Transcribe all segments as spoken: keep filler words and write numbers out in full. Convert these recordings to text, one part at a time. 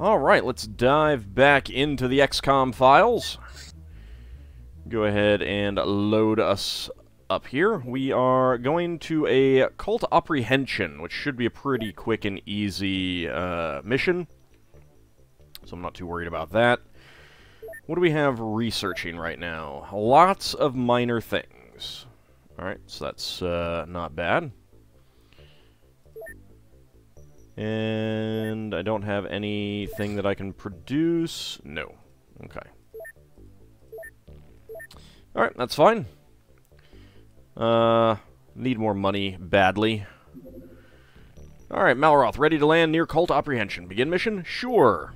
Alright, let's dive back into the X COM files. Go ahead and load us up here. We are going to a Cult Apprehension, which should be a pretty quick and easy uh, mission. So I'm not too worried about that. What do we have researching right now? Lots of minor things. Alright, so that's uh, not bad. And I don't have anything that I can produce. No. Okay. Alright, that's fine. Uh, need more money badly. Alright, Malroth, ready to land near Cult Apprehension. Begin mission? Sure.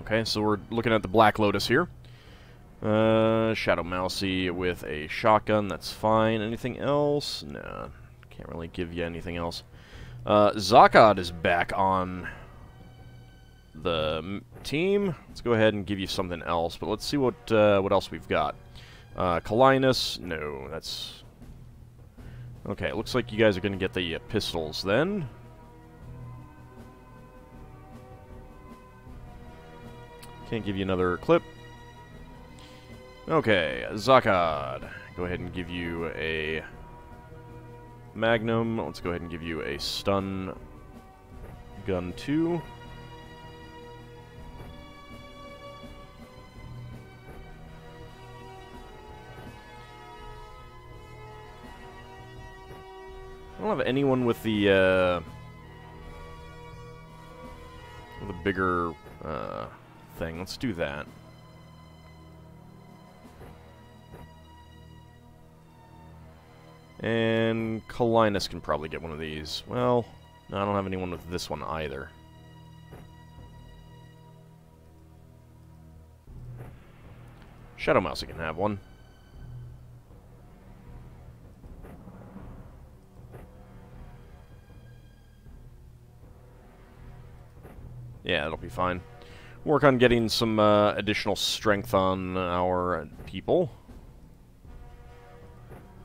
Okay, so we're looking at the Black Lotus here. Uh, Shadow Mousey with a shotgun, that's fine. Anything else? Nah, can't really give you anything else. Uh, Zakkad is back on the team. Let's go ahead and give you something else, but let's see what uh, what else we've got. Uh, Kalinus, no, that's... Okay, it looks like you guys are going to get the uh, pistols then. Can't give you another clip. Okay, Zakkad. Go ahead and give you a... Magnum. Let's go ahead and give you a stun gun too. I don't have anyone with the uh, with a bigger uh, thing. Let's do that. And Kalinus can probably get one of these. Well, no, I don't have anyone with this one either. Shadow Mousey can have one. Yeah, it'll be fine. Work on getting some uh, additional strength on our people.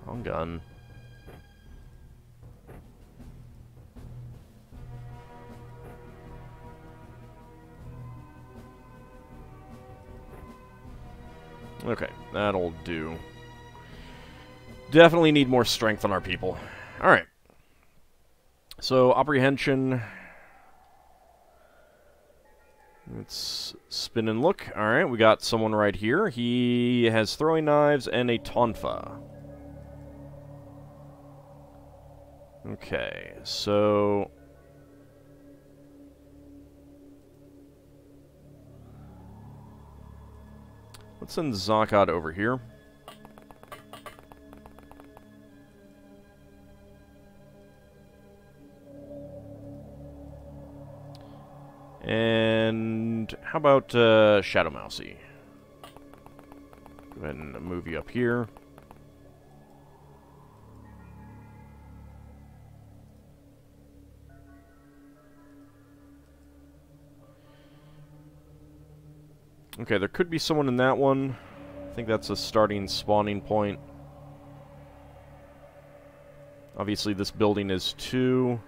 Wrong gun. Okay, that'll do. Definitely need more strength on our people. Alright. So, apprehension. Let's spin and look. Alright, we got someone right here. He has throwing knives and a tonfa. Okay, so... let's send Zakkad over here. And how about uh, Shadow Mousey? Go ahead and move you up here. Okay, there could be someone in that one. I think that's a starting spawning point. Obviously, this building is two.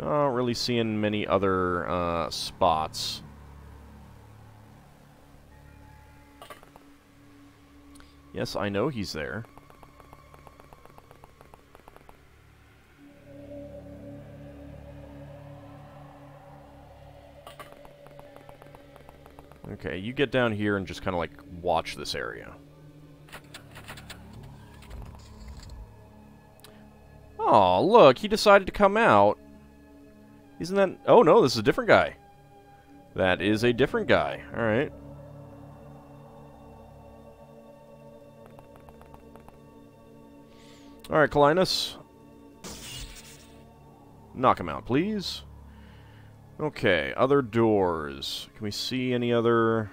Not really seeing many other uh, spots. Yes, I know he's there. Okay, you get down here and just kind of, like, watch this area. Aw, look, he decided to come out. Isn't that... oh, no, this is a different guy. That is a different guy. Alright. Alright, Kalinus. Knock him out, please. Okay, other doors. Can we see any other...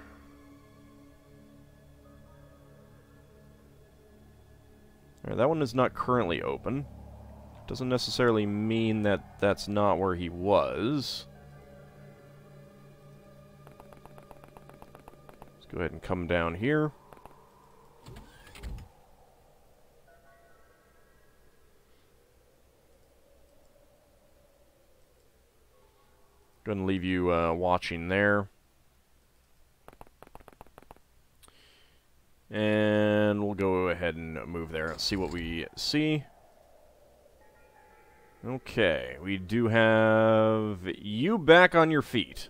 Alright, that one is not currently open. Doesn't necessarily mean that that's not where he was. Let's go ahead and come down here. Go ahead and leave you uh, watching there. And we'll go ahead and move there and see what we see. Okay, we do have you back on your feet.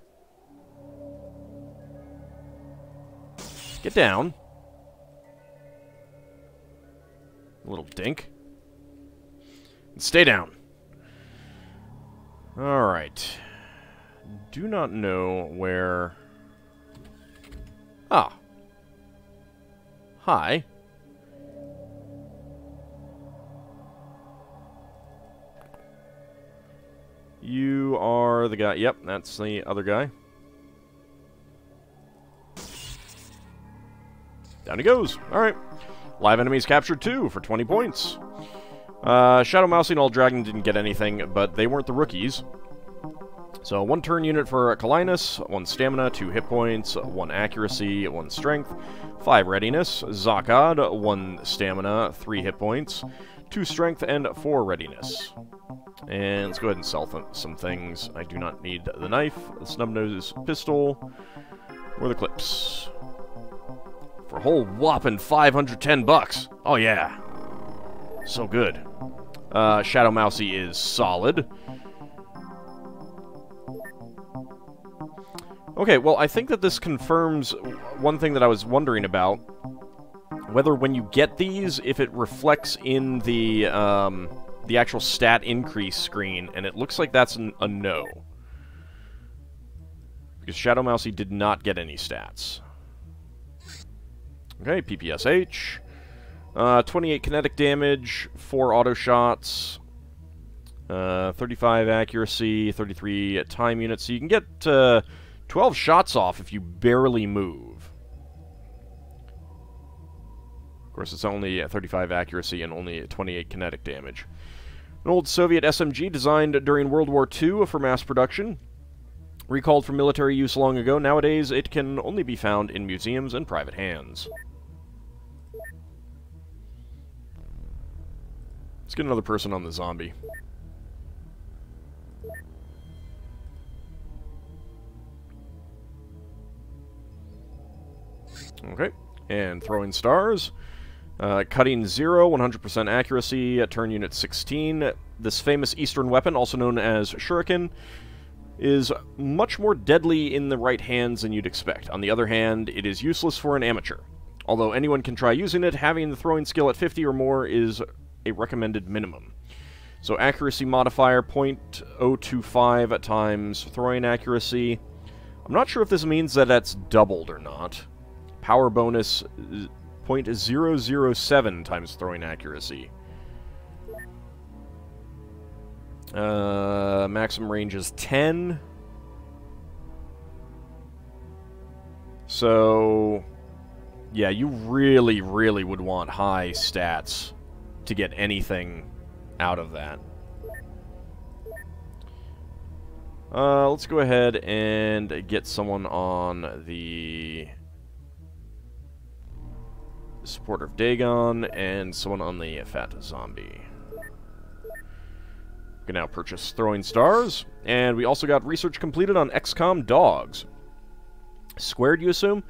Get down. Little dink. Stay down. Alright. Do not know where... Ah. Hi. You are the guy. Yep, that's the other guy. Down he goes. Alright. Live enemies captured two for twenty points. Uh, Shadow Mousey and AuldDragon didn't get anything, but they weren't the rookies. So one turn unit for Kalinus, one stamina, two hit points, one accuracy, one strength, five readiness. Zakkad, one stamina, three hit points, two strength, and four readiness. And let's go ahead and sell th some things. I do not need the knife, the snub-nosed pistol, or the clips. For a whole whopping five hundred ten bucks. Oh yeah. So good. Uh, Shadow Mousey is solid. Okay, well, I think that this confirms one thing that I was wondering about. Whether when you get these, if it reflects in the, um, the actual stat increase screen, and it looks like that's an, a no. Because Shadow Mousey did not get any stats. Okay, P P S H. Uh, twenty-eight kinetic damage, four auto shots, uh, thirty-five accuracy, thirty-three time units. So you can get uh, twelve shots off if you barely move. Of course, it's only uh, thirty-five accuracy and only twenty-eight kinetic damage. An old Soviet S M G designed during World War Two for mass production. Recalled from military use long ago, nowadays it can only be found in museums and private hands. Let's get another person on the zombie. Okay, and throwing stars. Uh, cutting zero, one hundred percent accuracy, turn unit sixteen. This famous Eastern weapon, also known as shuriken, is much more deadly in the right hands than you'd expect. On the other hand, it is useless for an amateur. Although anyone can try using it, having the throwing skill at fifty or more is a recommended minimum. So accuracy modifier zero point zero two five times throwing accuracy. I'm not sure if this means that that's doubled or not. Power bonus zero point zero zero seven times throwing accuracy. Uh, maximum range is ten. So, yeah, you really, really would want high stats to get anything out of that. Uh, let's go ahead and get someone on the Supporter of Dagon and someone on the Fat Zombie. We can now purchase throwing stars, and we also got research completed on X COM dogs. Squared, you assume?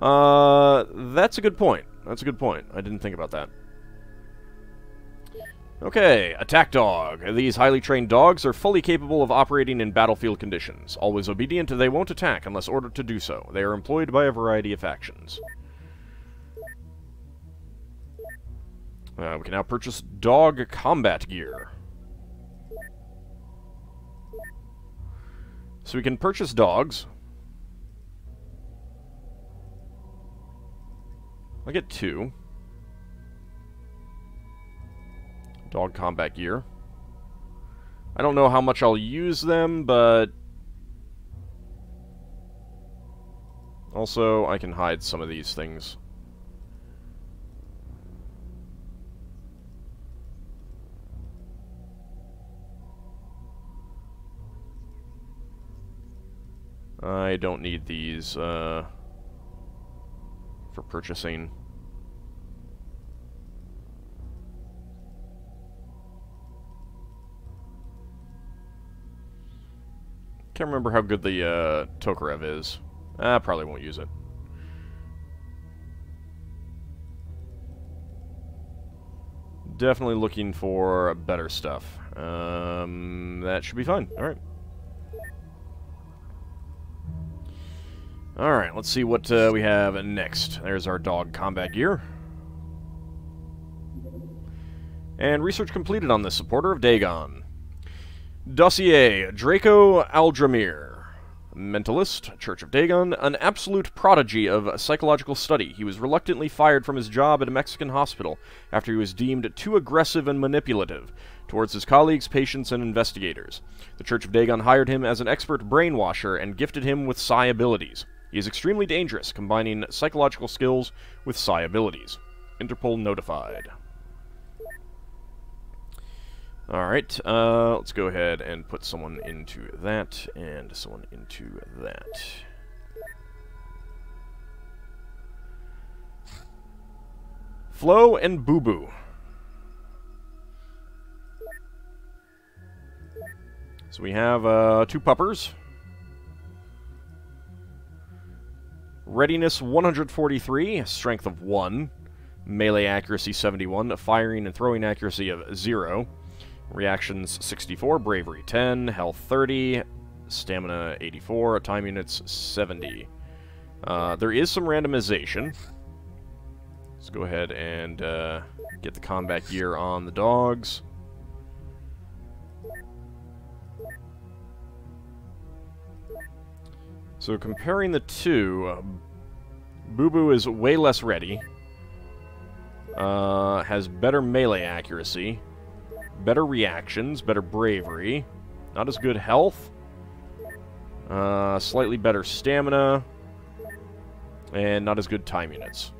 Uh, that's a good point. That's a good point. I didn't think about that. Okay, attack dog. These highly trained dogs are fully capable of operating in battlefield conditions. Always obedient, they won't attack unless ordered to do so. They are employed by a variety of factions. Uh, we can now purchase dog combat gear. So we can purchase dogs. I'll get two. Dog combat gear. I don't know how much I'll use them, but... Also, I can hide some of these things. I don't need these uh, for purchasing. Can't remember how good the uh, Tokarev is. I probably won't use it. Definitely looking for better stuff. Um, that should be fun. All right. All right. Let's see what uh, we have next. There's our dog combat gear. And research completed on the Supporter of Dagon. Dossier, Draco Aldramir. Mentalist, Church of Dagon, an absolute prodigy of psychological study. He was reluctantly fired from his job at a Mexican hospital after he was deemed too aggressive and manipulative towards his colleagues, patients, and investigators. The Church of Dagon hired him as an expert brainwasher and gifted him with psi abilities. He is extremely dangerous, combining psychological skills with psi abilities. Interpol notified. Alright, uh, let's go ahead and put someone into that, and someone into that. Flo and Boo Boo. So we have uh, two puppers. Readiness one hundred forty-three, strength of one. Melee accuracy seventy-one, firing and throwing accuracy of zero. Reactions sixty-four, bravery ten, health thirty, stamina eighty-four, time units seventy. Uh, there is some randomization. Let's go ahead and uh, get the combat gear on the dogs. So comparing the two, uh, Boo Boo is way less ready, uh, has better melee accuracy, better reactions, better bravery, not as good health, uh, slightly better stamina, and not as good time units.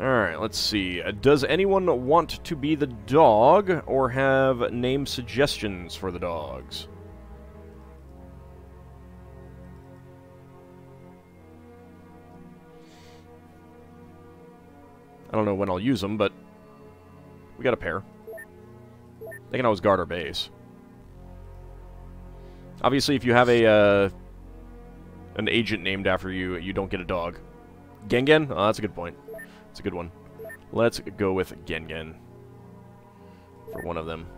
Alright, let's see. Does anyone want to be the dog, or have name suggestions for the dogs? I don't know when I'll use them, but we got a pair. They can always guard our base. Obviously, if you have a uh, an agent named after you, you don't get a dog. Gengen? Oh, that's a good point. That's a good one. Let's go with Gengen for one of them.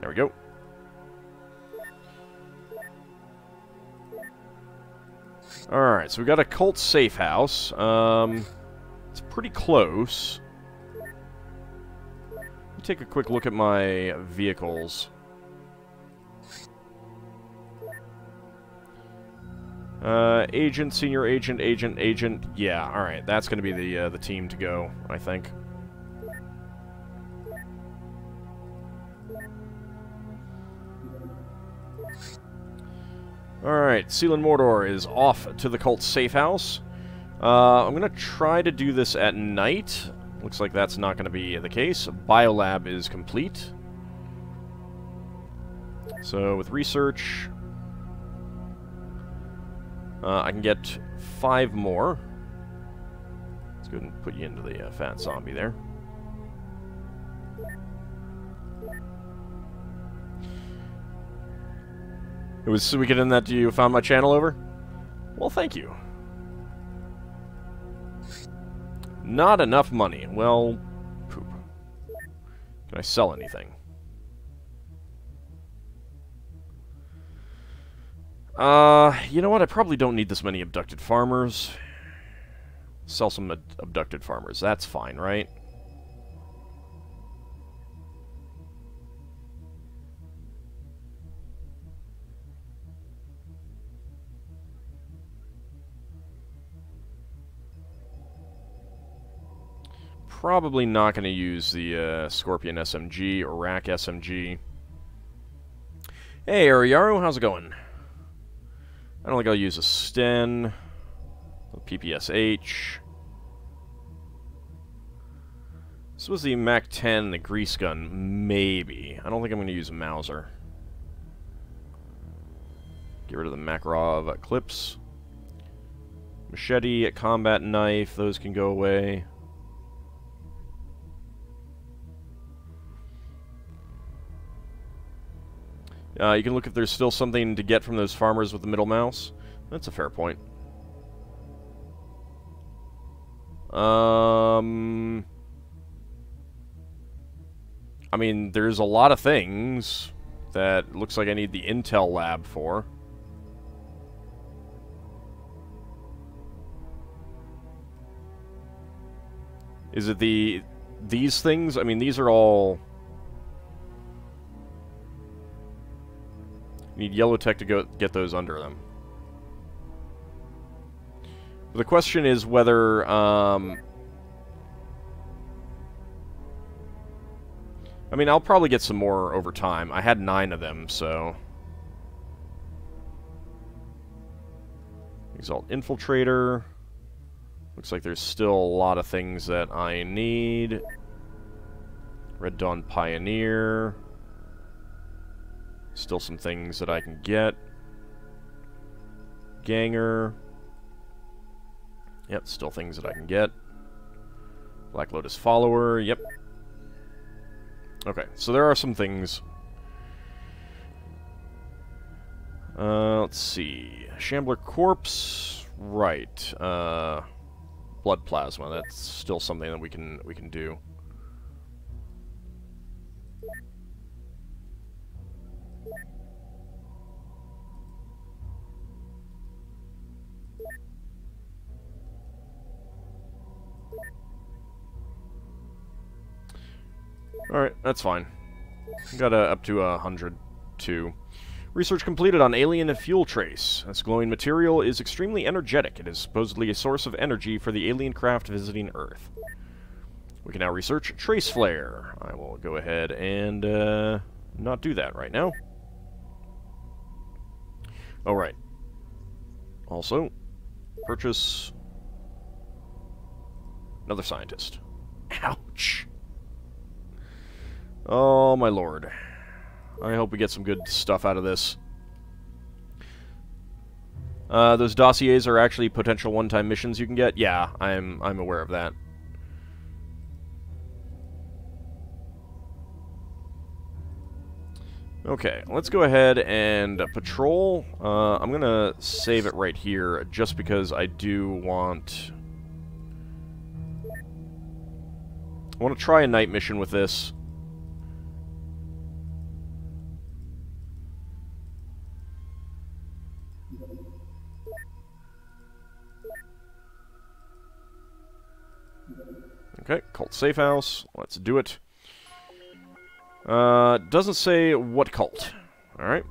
There we go. Alright, so we got a cult safe house. Um, it's pretty close. Let me take a quick look at my vehicles. Uh, agent, senior agent, agent, agent. Yeah, alright, that's going to be the, uh, the team to go, I think. Alright, Seelen Mordor is off to the cult safe house. Uh, I'm going to try to do this at night. Looks like that's not going to be the case. Biolab is complete. So, with research, uh, I can get five more. Let's go ahead and put you into the uh, fat zombie there. It was so we could end that. You found my channel over? Well, thank you. Not enough money. Well, poop. Can I sell anything? Uh, you know what? I probably don't need this many abducted farmers. Sell some ab abducted farmers. That's fine, right? Probably not going to use the uh, Scorpion S M G or Rack S M G. Hey, Ariaru, how's it going? I don't think I'll use a Sten, a P P S H. This was the Mac ten, the Grease Gun, maybe. I don't think I'm going to use a Mauser. Get rid of the Makarov clips. Machete, combat knife, those can go away. Uh, you can look if there's still something to get from those farmers with the middle mouse. That's a fair point. Um, I mean, there's a lot of things that looks like I need the Intel lab for. Is it the... these things? I mean, these are all... I need yellow tech to go get those under them. The question is whether... Um, I mean, I'll probably get some more over time. I had nine of them, so... Exalt Infiltrator... Looks like there's still a lot of things that I need. Red Dawn Pioneer. Still some things that I can get. Ganger. Yep, still things that I can get. Black Lotus Follower, yep. Okay, so there are some things. Uh, let's see. Shambler Corpse. Right. Uh... Blood plasma, that's still something that we can we can do. Alright, that's fine. Got uh, up to a hundred two. Research completed on alien fuel trace. This glowing material is extremely energetic. It is supposedly a source of energy for the alien craft visiting Earth. We can now research trace flare. I will go ahead and uh, not do that right now. Alright. Also, purchase another scientist. Ouch! Oh my lord. I hope we get some good stuff out of this. Uh, those dossiers are actually potential one-time missions you can get. Yeah, I'm I'm aware of that. Okay, let's go ahead and patrol. Uh, I'm gonna save it right here just because I do want. I want to try a night mission with this. Okay, cult safe house. Let's do it. Uh, doesn't say what cult. Alright.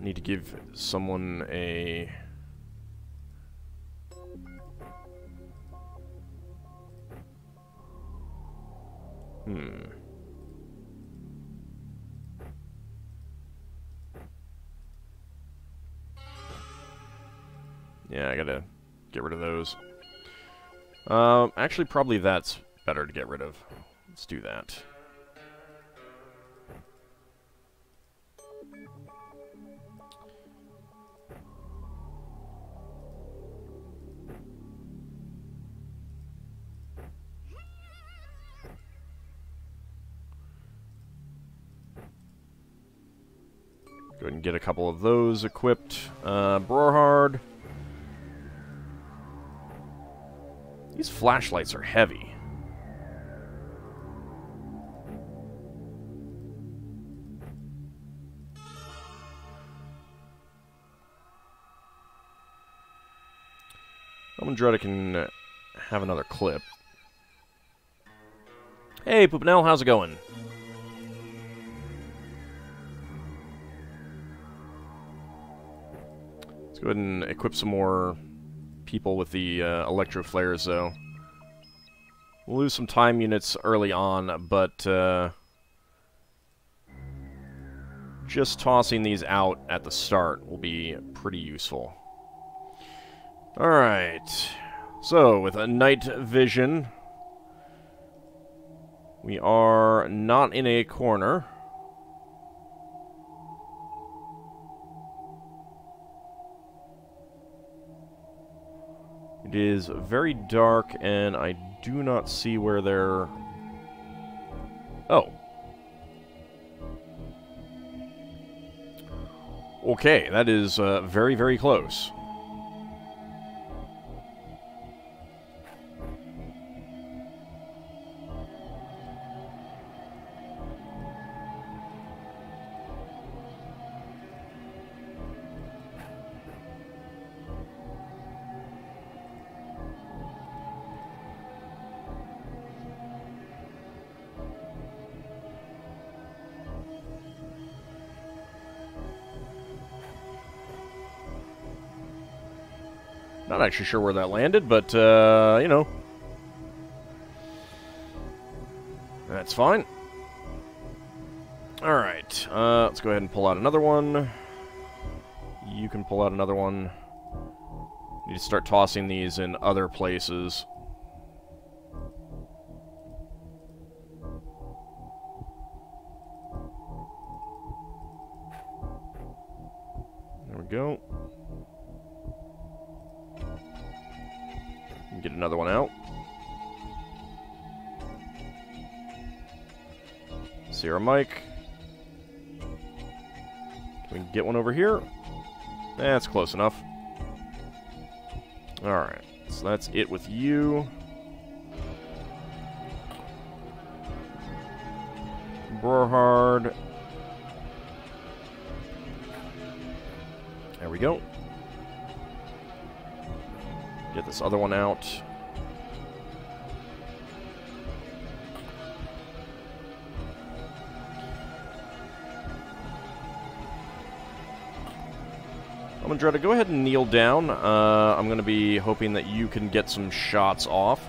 I need to give someone a... Hmm. Yeah, I gotta get rid of those. Um, actually, probably that's better to get rid of. Let's do that. Go ahead and get a couple of those equipped. Uh, Brohard. These flashlights are heavy. Elmandreda can have another clip. Hey, Poopinel, how's it going? Let's go ahead and equip some more... people with the uh, electro flares, though. We'll lose some time units early on, but uh, just tossing these out at the start will be pretty useful. Alright, so with a night vision, we are not in a corner. It is very dark, and I do not see where they're... Oh. Okay, that is uh, very, very close. Not actually sure where that landed, but, uh, you know. That's fine. Alright, uh, let's go ahead and pull out another one. You can pull out another one. Need to start tossing these in other places. There we go. Get another one out. Sierra Mike. Can we get one over here? That's close enough. Alright, so that's it with you. Brohard. There we go. Get this other one out. Elmandreda, go ahead and kneel down. Uh, I'm going to be hoping that you can get some shots off.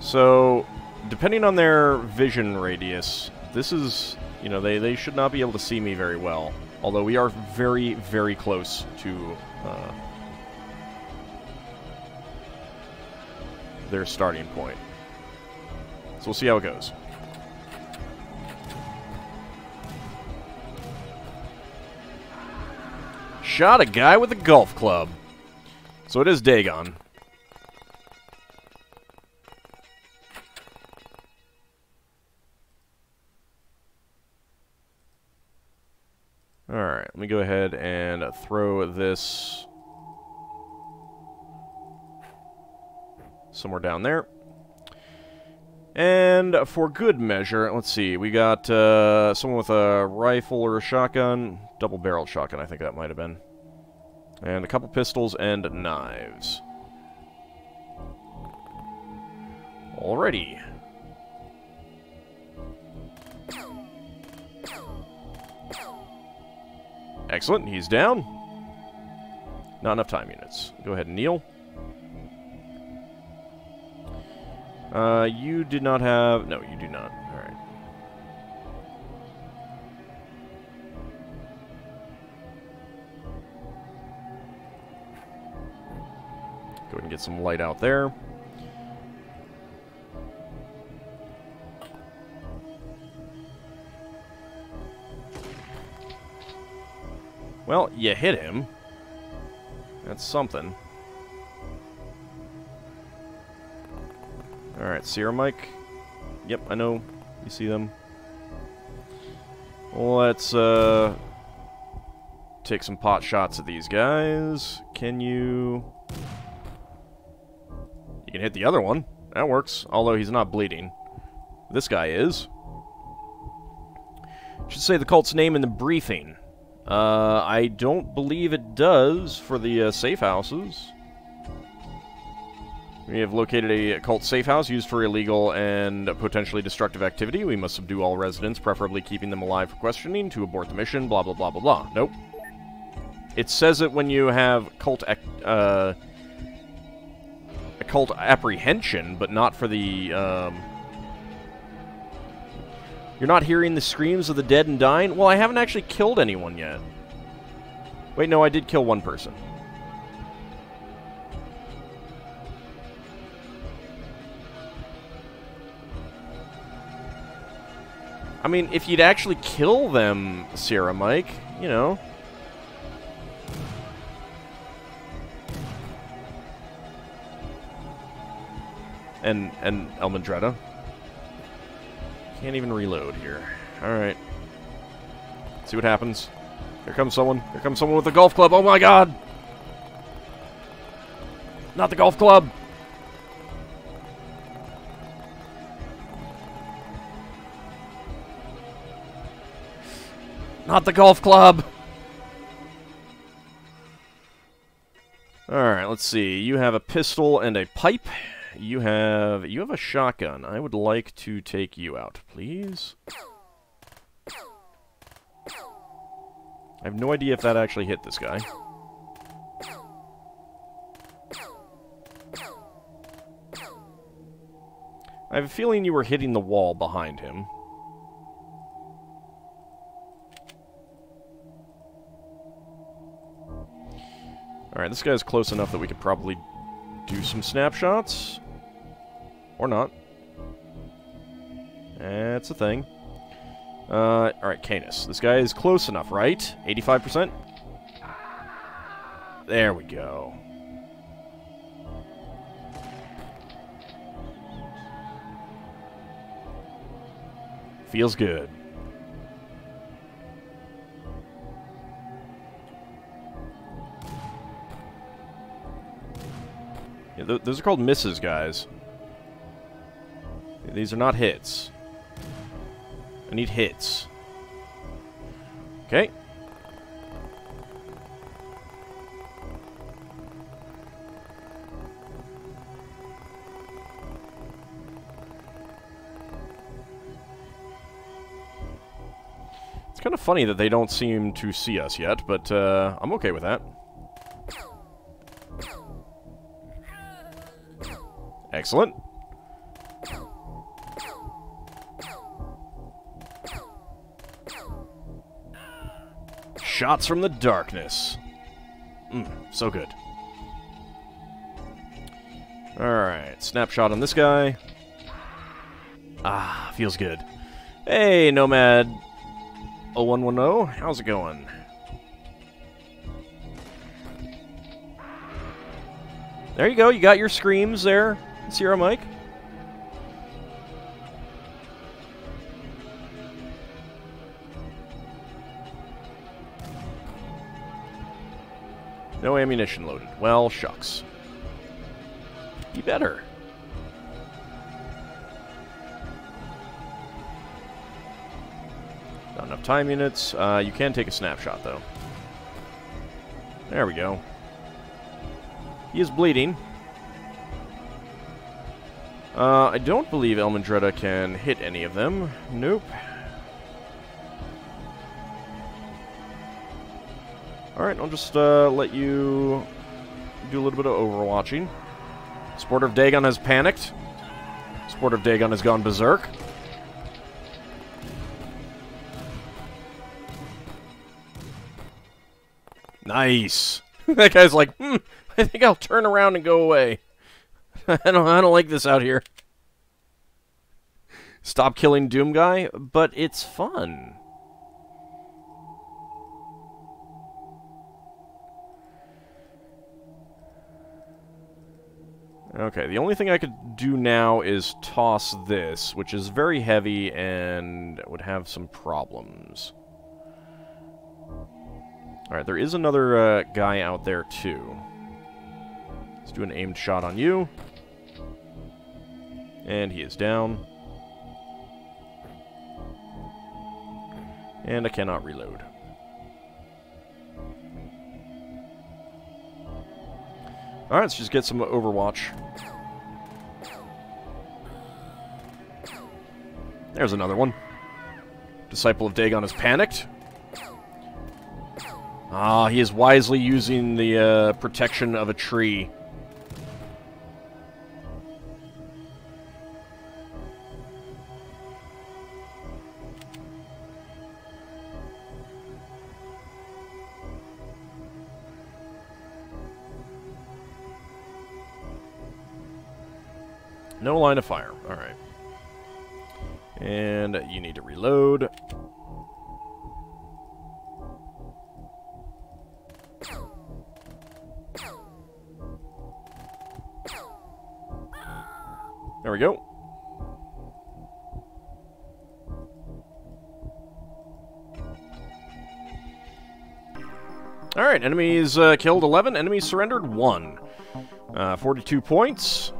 So, depending on their vision radius, this is, you know, they, they should not be able to see me very well. Although we are very, very close to... Uh, their starting point. So we'll see how it goes. Shot a guy with a golf club. So it is Dagon. Alright, let me go ahead and throw this somewhere down there. And for good measure, let's see, we got uh, someone with a rifle or a shotgun. Double-barreled shotgun, I think that might have been. And a couple pistols and knives. Alrighty. Excellent, he's down. Not enough time units. Go ahead and kneel. Uh, you did not have... No, you do not. Alright. Go ahead and get some light out there. Well, you hit him. That's something. Alright, Sierra Mike. Yep, I know. You see them. Let's, uh... take some pot shots at these guys. Can you... You can hit the other one. That works. Although he's not bleeding. This guy is. Should say the cult's name in the briefing. Uh, I don't believe it does for the uh, safe houses. We have located a cult safe house used for illegal and potentially destructive activity. We must subdue all residents, preferably keeping them alive for questioning, to abort the mission, blah, blah, blah, blah, blah. Nope. It says it when you have cult uh, occult apprehension, but not for the... Um, you're not hearing the screams of the dead and dying? Well, I haven't actually killed anyone yet. Wait, no, I did kill one person. I mean, if you'd actually kill them, Sierra Mike, you know. And and Elmandreda. Can't even reload here. Alright. See what happens. Here comes someone. Here comes someone with a golf club. Oh my god! Not the golf club! Not the golf club! Alright, let's see. You have a pistol and a pipe. You have... you have a shotgun. I would like to take you out, please. I have no idea if that actually hit this guy. I have a feeling you were hitting the wall behind him. Alright, this guy's close enough that we could probably do some snapshots. Or not. That's a thing. Uh, alright, Canis. This guy is close enough, right? eighty-five percent? There we go. Feels good. Yeah, th those are called misses, guys. These are not hits. I need hits. Okay. It's kind of funny that they don't seem to see us yet, but uh, I'm okay with that. Excellent. Shots from the darkness. Mm, so good. Alright, snapshot on this guy. Ah, feels good. Hey, Nomad oh one one oh, how's it going? There you go, you got your screams there, Sierra Mike. No ammunition loaded. Well, shucks. Be better. Not enough time units. Uh, you can take a snapshot, though. There we go. He is bleeding. Uh, I don't believe Elmandreda can hit any of them. Nope. Alright, I'll just uh, let you do a little bit of overwatching. Sport of Dagon has panicked. Sport of Dagon has gone berserk. Nice. That guy's like, hmm, I think I'll turn around and go away. I don't, I don't like this out here. Stop killing Doom Guy, but it's fun. Okay, the only thing I could do now is toss this, which is very heavy and would have some problems. Alright, there is another uh, guy out there, too. Let's do an aimed shot on you. And he is down. And I cannot reload. Alright, let's just get some Overwatch. There's another one. Disciple of Dagon is panicked. Ah, he is wisely using the uh, protection of a tree. No line of fire. Alright. And you need to reload. There we go. Alright, enemies uh, killed eleven, enemies surrendered one. Uh, forty-two points.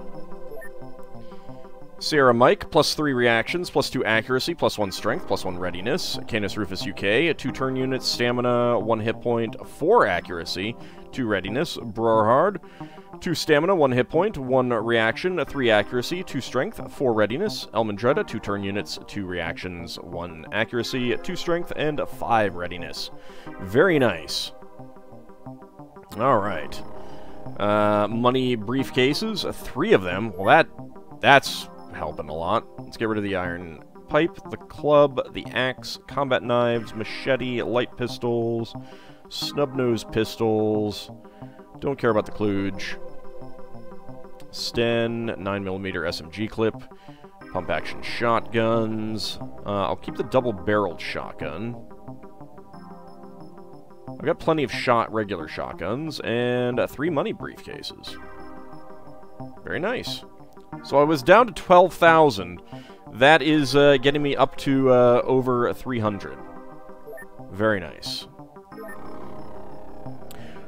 Sierra Mike, plus three reactions, plus two accuracy, plus one strength, plus one readiness. Canis Rufus U K, two turn units, stamina, one hit point, four accuracy, two readiness. Brohard, two stamina, one hit point, one reaction, three accuracy, two strength, four readiness. Elmandreda, two turn units, two reactions, one accuracy, two strength, and five readiness. Very nice. All right. Uh, money briefcases, three of them. Well, that that's... helping a lot. Let's get rid of the iron pipe, the club, the axe, combat knives, machete, light pistols, snub-nose pistols. Don't care about the kludge. Sten, nine millimeter S M G clip, pump-action shotguns. Uh, I'll keep the double-barreled shotgun. I've got plenty of shot regular shotguns and uh, three money briefcases. Very nice. So I was down to twelve thousand. That is uh, getting me up to uh, over three hundred. Very nice.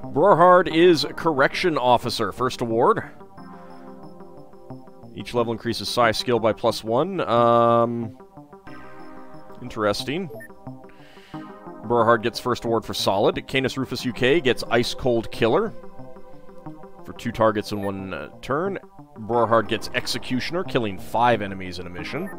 Brohard is Correction Officer. First award. Each level increases psi skill by plus one. Um, interesting. Brohard gets first award for solid. Canis Rufus U K gets Ice Cold Killer for two targets in one uh, turn. Brohard gets Executioner, killing five enemies in a mission.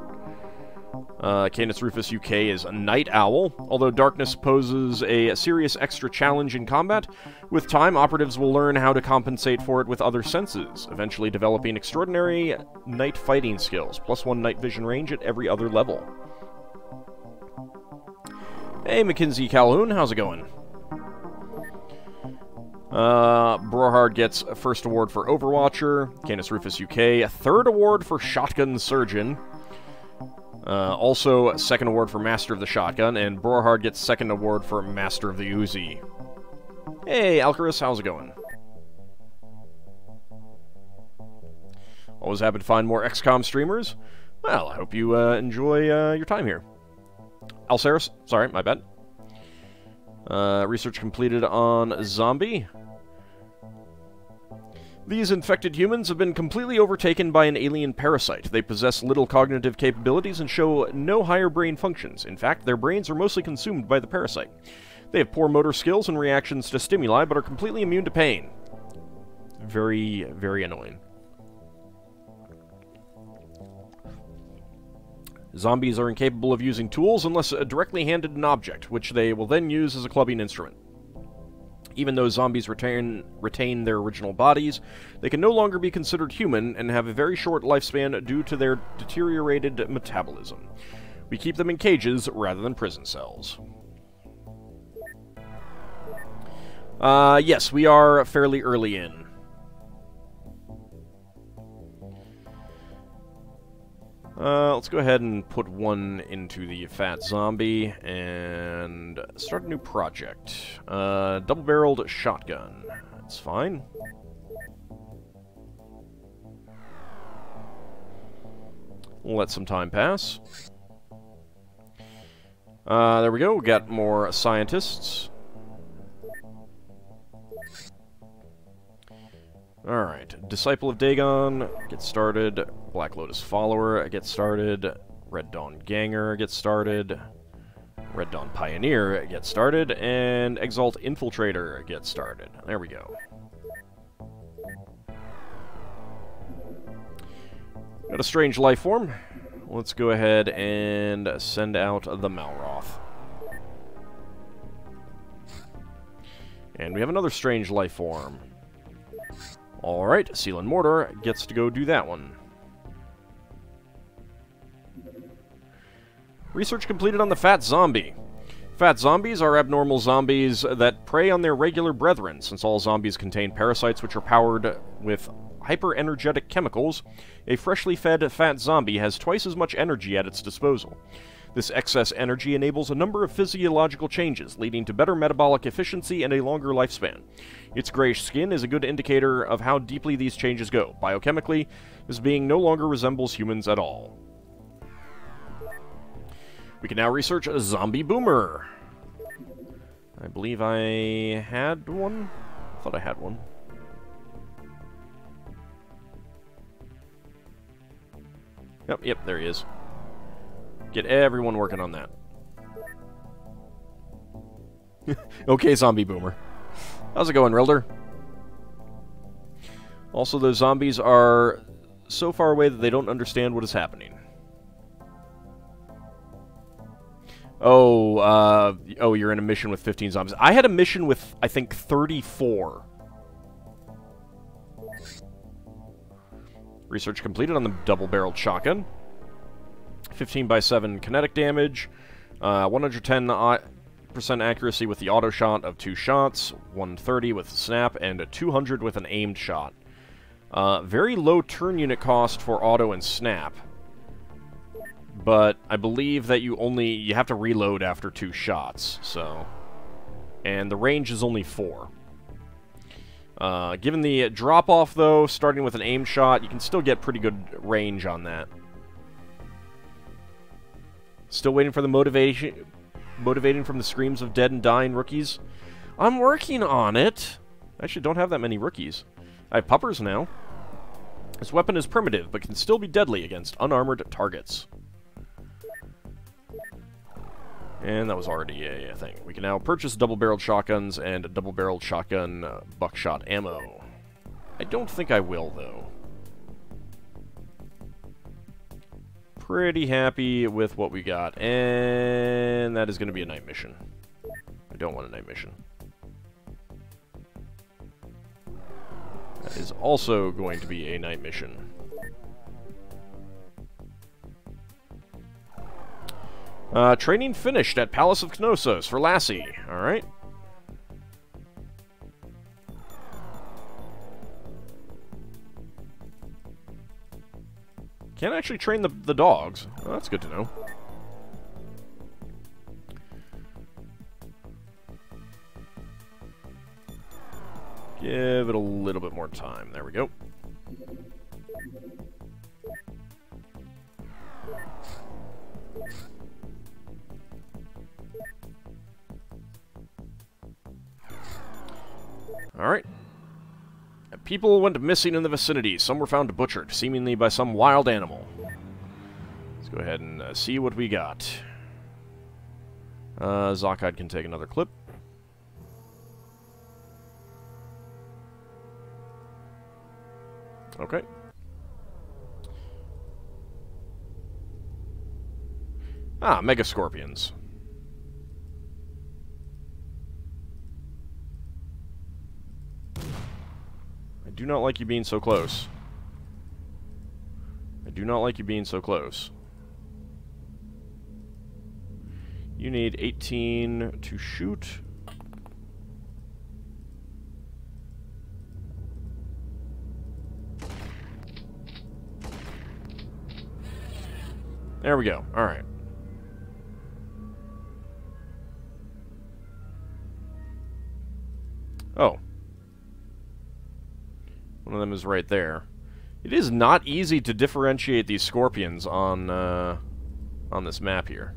Uh, Canis Rufus U K is a Night Owl. Although darkness poses a serious extra challenge in combat, with time, operatives will learn how to compensate for it with other senses, eventually developing extraordinary night fighting skills, plus one night vision range at every other level. Hey, Mackenzie Calhoun, how's it going? Uh, Brohard gets a first award for Overwatcher. Canis Rufus U K, a third award for Shotgun Surgeon. Uh, also, a second award for Master of the Shotgun, and Brohard gets second award for Master of the Uzi. Hey, Alcaris, how's it going? Always happy to find more X COM streamers. Well, I hope you uh, enjoy uh, your time here. Alcaris, sorry, my bad. Uh, research completed on Zombie. These infected humans have been completely overtaken by an alien parasite. They possess little cognitive capabilities and show no higher brain functions. In fact, their brains are mostly consumed by the parasite. They have poor motor skills and reactions to stimuli, but are completely immune to pain. Very, very annoying. Zombies are incapable of using tools unless directly handed an object, which they will then use as a clubbing instrument. Even though zombies retain, retain their original bodies, they can no longer be considered human and have a very short lifespan due to their deteriorated metabolism. We keep them in cages rather than prison cells. Uh, yes, we are fairly early in. Uh, let's go ahead and put one into the fat zombie and start a new project. Uh, double-barreled shotgun. That's fine. We'll let some time pass. Uh, there we go. We got more scientists. Alright, Disciple of Dagon, get started. Black Lotus Follower, get started. Red Dawn Ganger, get started. Red Dawn Pioneer, get started. And Exalt Infiltrator, get started. There we go. Got a strange life form. Let's go ahead and send out the Malroth. And we have another strange life form. Alright, Seelen Mordor gets to go do that one. Research completed on the Fat Zombie. Fat zombies are abnormal zombies that prey on their regular brethren. Since all zombies contain parasites which are powered with hyper-energetic chemicals, a freshly fed fat zombie has twice as much energy at its disposal. This excess energy enables a number of physiological changes, leading to better metabolic efficiency and a longer lifespan. Its grayish skin is a good indicator of how deeply these changes go. Biochemically, this being no longer resembles humans at all. We can now research a zombie boomer. I believe I had one. I thought I had one. Yep, yep, there he is. Get everyone working on that. Okay, zombie boomer. How's it going, Rilder? Also, those zombies are so far away that they don't understand what is happening. Oh, uh, oh, you're in a mission with fifteen zombies. I had a mission with, I think, thirty-four. Research completed on the double-barreled shotgun. fifteen by seven kinetic damage. Uh, one hundred ten percent accuracy with the auto shot of two shots. one thirty with snap, and a two hundred with an aimed shot. Uh, very low turn unit cost for auto and snap. But I believe that you only... you have to reload after two shots, so... and the range is only four. Uh, given the drop-off, though, starting with an aim shot, you can still get pretty good range on that. Still waiting for the motivation... motivating from the screams of dead and dying rookies? I'm working on it! I actually don't have that many rookies. I have puppers now. This weapon is primitive, but can still be deadly against unarmored targets. And that was already a thing. We can now purchase double-barreled shotguns and double-barreled shotgun uh, buckshot ammo. I don't think I will, though. Pretty happy with what we got. And that is going to be a night mission. I don't want a night mission. That is also going to be a night mission. Uh, training finished at Palace of Knossos for Lassie. Alright. Can't actually train the, the dogs. Well, that's good to know. Give it a little bit more time. There we go. Alright. People went missing in the vicinity. Some were found butchered, seemingly by some wild animal. Let's go ahead and uh, see what we got. Uh, Zakkad can take another clip. Okay. Ah, Mega Scorpions. I do not like you being so close. I do not like you being so close. You need eighteen to shoot. There we go. All right. Oh. One of them is right there. It is not easy to differentiate these scorpions on uh, on this map here.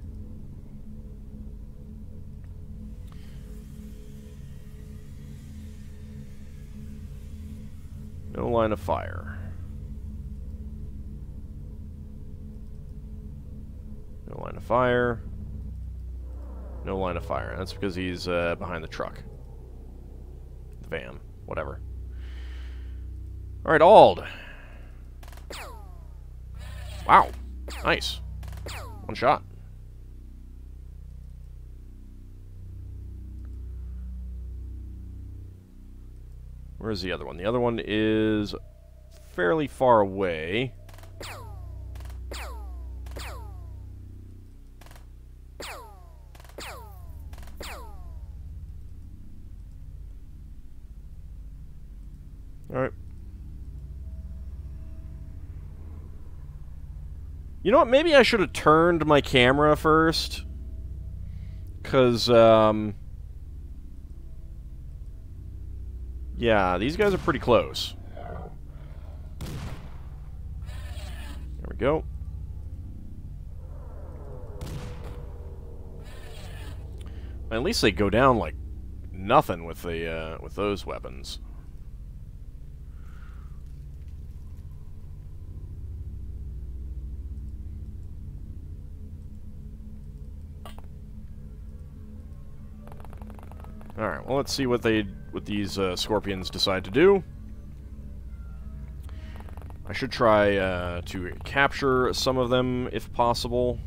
No line of fire. No line of fire. No line of fire. That's because he's uh, behind the truck. The van. Whatever. Alright, Ald. Wow. Nice. One shot. Where is the other one? The other one is fairly far away. Alright. You know what? Maybe I should have turned my camera first. Because, um... yeah, these guys are pretty close. There we go. At least they go down, like, nothing with the uh, with those weapons. All right. Well, let's see what they what these uh, scorpions decide to do. I should try uh, to capture some of them if possible.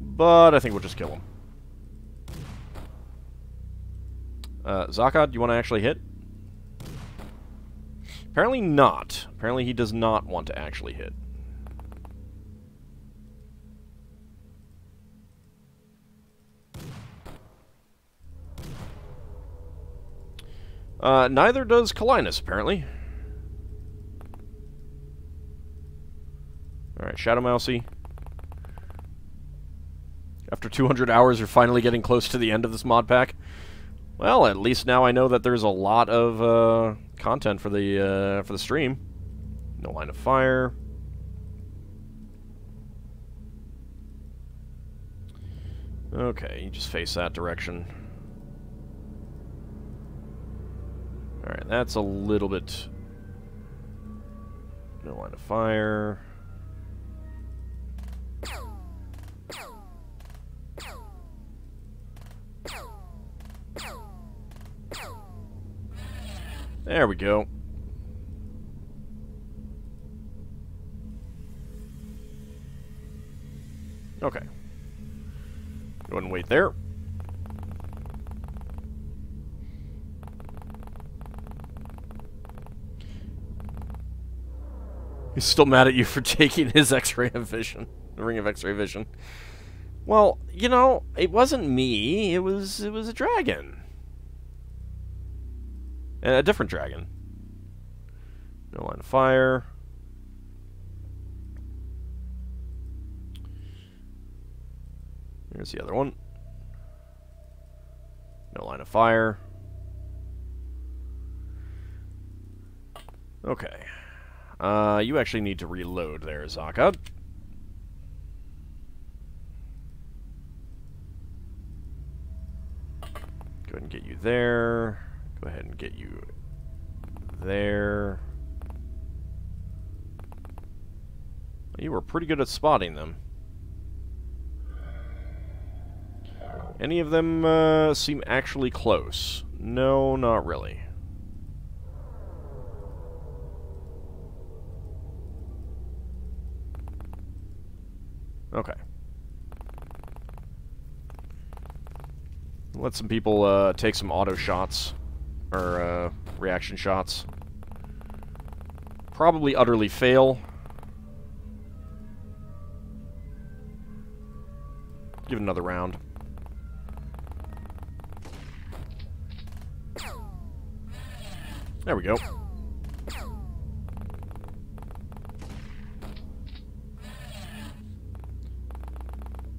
But I think we'll just kill him. Uh, Zakkad, do you want to actually hit? Apparently not. Apparently he does not want to actually hit. Uh, neither does Kalinus, apparently. Alright, Shadow Mousey. After two hundred hours, you're finally getting close to the end of this mod pack. Well, at least now I know that there's a lot of uh, content for the uh, for the stream. No line of fire. Okay, you just face that direction. All right, that's a little bit. No line of fire. There we go. Okay. Go ahead and wait there. He's still mad at you for taking his X-ray of vision. The ring of X-ray vision. Well, you know, it wasn't me. It was it was a dragon. And a different dragon. No line of fire. Here's the other one. No line of fire. Okay. Uh, you actually need to reload there, Zakkad. Go ahead and get you there. Go ahead and get you there. You were pretty good at spotting them. Any of them uh, seem actually close? No, not really. Okay. Let some people uh, take some auto shots. Or, uh, reaction shots. Probably utterly fail. Give it another round. There we go.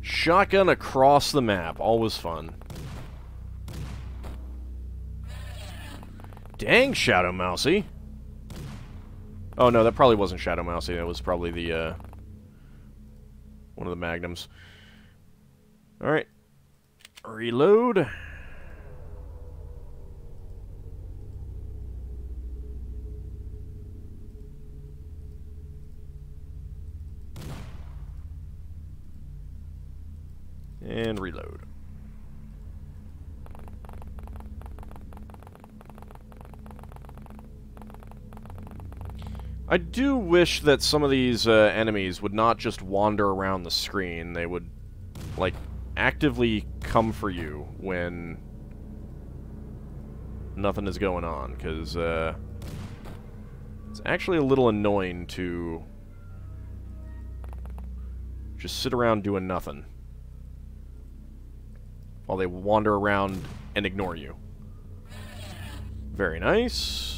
Shotgun across the map. Always fun. Dang, Shadow Mousey! Oh no, that probably wasn't Shadow Mousey. That was probably the uh, one of the magnums. All right, reload. And reload. I do wish that some of these uh, enemies would not just wander around the screen. They would, like, actively come for you when nothing is going on, because uh, it's actually a little annoying to just sit around doing nothing while they wander around and ignore you. Very nice.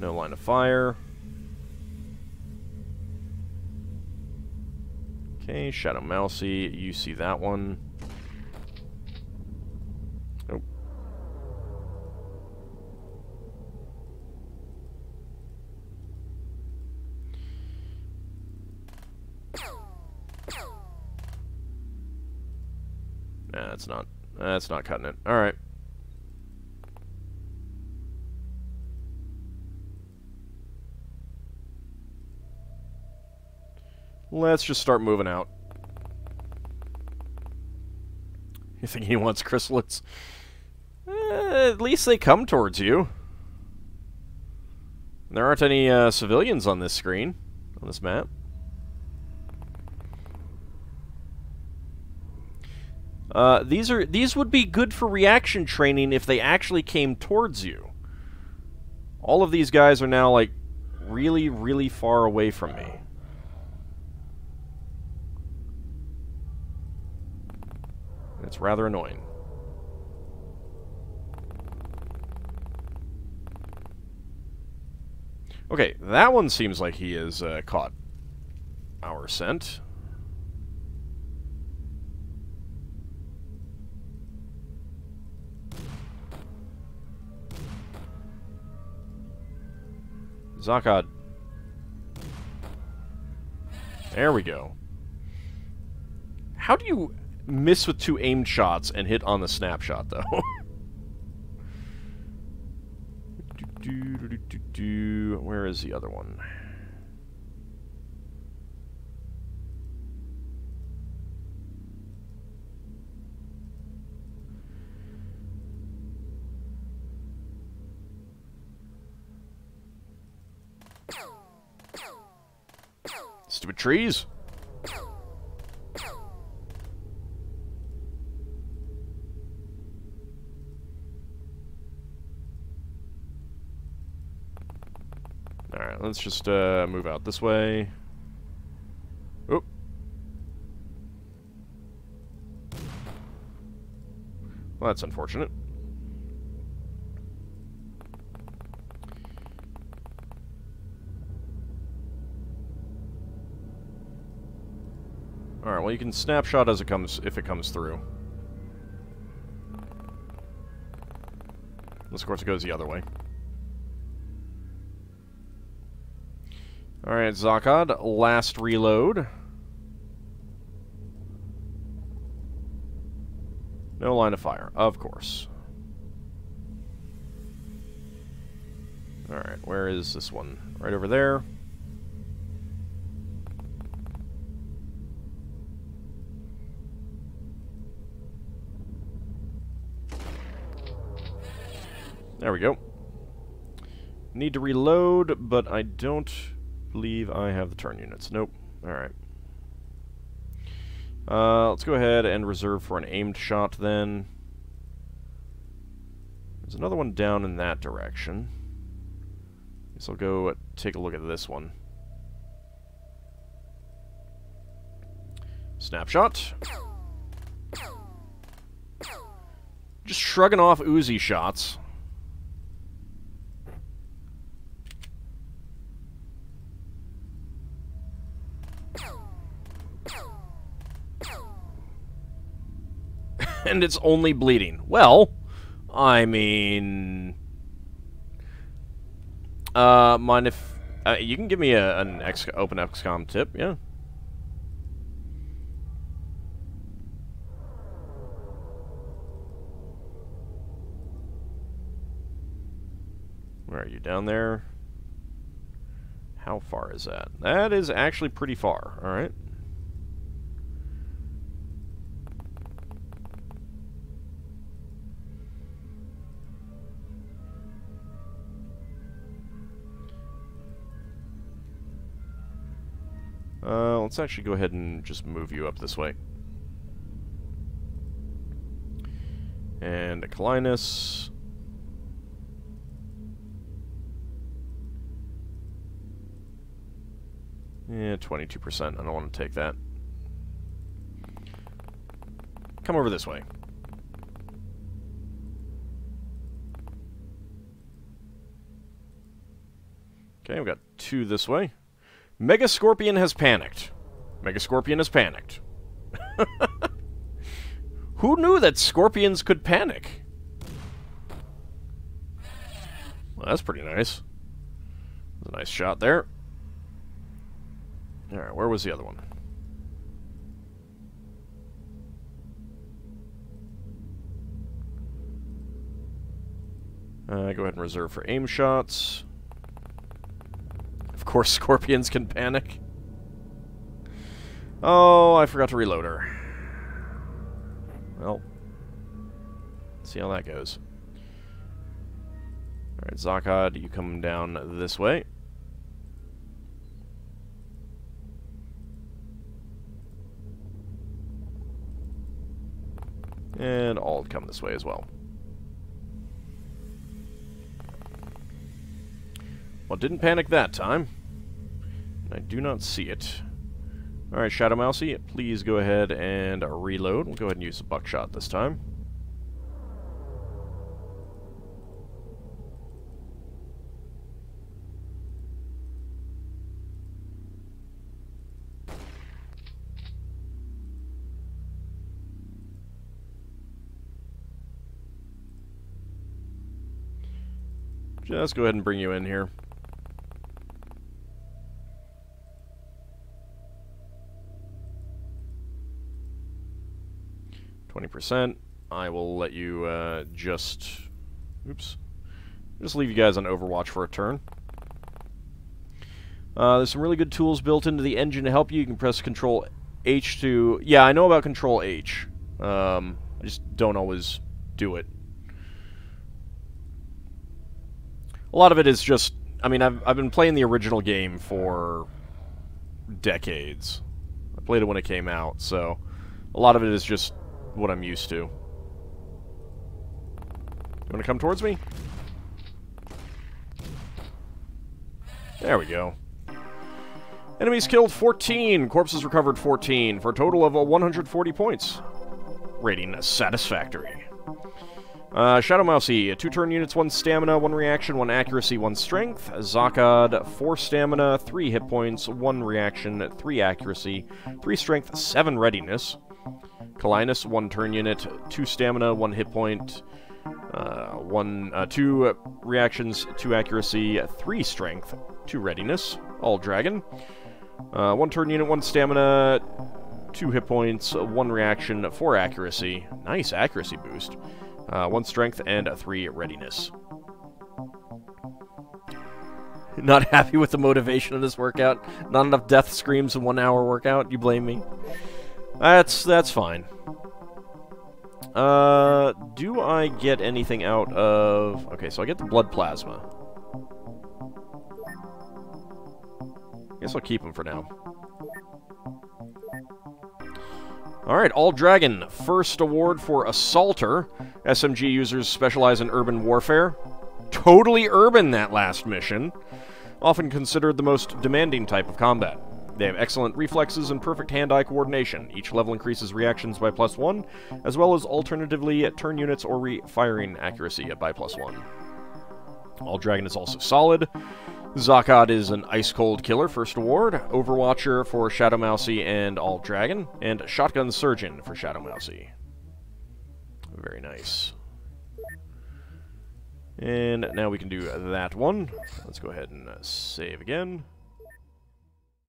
No line of fire. Okay, Shadow Mousey, you see that one. Oh. Nah, that's not, that's not cutting it. All right. Let's just start moving out. You think he wants chrysalids? Eh, at least they come towards you. There aren't any uh, civilians on this screen, on this map. Uh, these are these would be good for reaction training if they actually came towards you. All of these guys are now like really, really far away from me. It's rather annoying. Okay, that one seems like he has uh, caught our scent. Zakkad. There we go. How do you miss with two aimed shots and hit on the snapshot, though? Where is the other one? Stupid trees. Alright, let's just uh, move out this way. Oop. Well, that's unfortunate. Alright, well you can snapshot as it comes, if it comes through. Unless, of course, it goes the other way. Alright, Zakkad, last reload. No line of fire, of course. Alright, where is this one? Right over there. There we go. Need to reload, but I don't believe I have the turn units. Nope. Alright. Uh, let's go ahead and reserve for an aimed shot then. There's another one down in that direction. Guess I'll go take a look at this one. Snapshot. Just shrugging off Uzi shots. And it's only bleeding. Well, I mean, uh, mind if uh, you can give me a, an X, open X COM tip? Yeah. Where are you down there? How far is that? That is actually pretty far. All right. Uh, let's actually go ahead and just move you up this way. And a Kalinus. Yeah, twenty-two percent. I don't want to take that. Come over this way. Okay, we've got two this way. Mega Scorpion has panicked. Mega Scorpion has panicked. Who knew that scorpions could panic? Well, that's pretty nice. That's a nice shot there. Alright, where was the other one? Uh, go ahead and reserve for aim shots. Of course, scorpions can panic. Oh, I forgot to reload her. Well, see how that goes. Alright, Zakkad, you come down this way. And Ald come this way as well. Well, didn't panic that time. I do not see it. Alright, Shadow Mousey, please go ahead and reload. We'll go ahead and use the buckshot this time. Just go ahead and bring you in here. twenty percent. I will let you uh, just... Oops. Just leave you guys on Overwatch for a turn. Uh, there's some really good tools built into the engine to help you. You can press Control H to... Yeah, I know about Control H. Um, I just don't always do it. A lot of it is just... I mean, I've, I've been playing the original game for decades. I played it when it came out, so... A lot of it is just what I'm used to. You want to come towards me? There we go. Enemies killed fourteen, corpses recovered fourteen, for a total of uh, one hundred forty points. Rating as satisfactory. Uh, Shadow Mousey, two turn units, one stamina, one reaction, one accuracy, one strength. Zakkad, four stamina, three hit points, one reaction, three accuracy, three strength, seven readiness. Kalinus, one turn unit, two stamina, one hit point, uh, one, uh, two reactions, two accuracy, three strength, two readiness. AuldDragon, uh, one turn unit, one stamina, two hit points, one reaction, four accuracy. Nice accuracy boost. Uh, one strength and a three readiness. Not happy with the motivation of this workout. Not enough death screams in one hour workout. You blame me. That's that's fine. Uh, do I get anything out of? Okay, so I get the blood plasma. Guess I'll keep them for now. Alright, AuldDragon, first award for Assaulter. S M G users specialize in urban warfare. Totally urban, that last mission. Often considered the most demanding type of combat. They have excellent reflexes and perfect hand-eye coordination. Each level increases reactions by plus one, as well as alternatively at turn units or re-firing accuracy by plus one. AuldDragon is also solid. Zakkad is an ice-cold killer, first award. Overwatcher for Shadow Mousey and AuldDragon. And Shotgun Surgeon for Shadow Mousey. Very nice. And now we can do that one. Let's go ahead and save again.